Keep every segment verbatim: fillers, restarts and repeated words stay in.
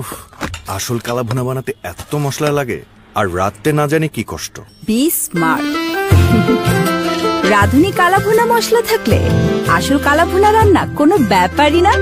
উফ, আসল কালা ভুনা বানাতে এত মশলা লাগে, আর রাতে না জানি কি কষ্ট। বি স্মার্ট, রাঁধুনি কালা ভুনা মশলা থাকলে আসল কালা ভুনা রান্না কোনো ব্যাপারই না।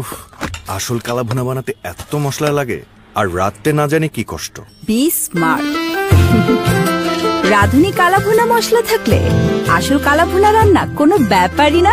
উফ, আসল কালা ভুনা বানাতে এত মশলা লাগে, আর রাতে না জানি কি কষ্ট। বি স্মার্ট, রাঁধুনি কালা ভুনা মশলা থাকলে আসল কালা ভুনা রান্না কোনো ব্যাপারই না।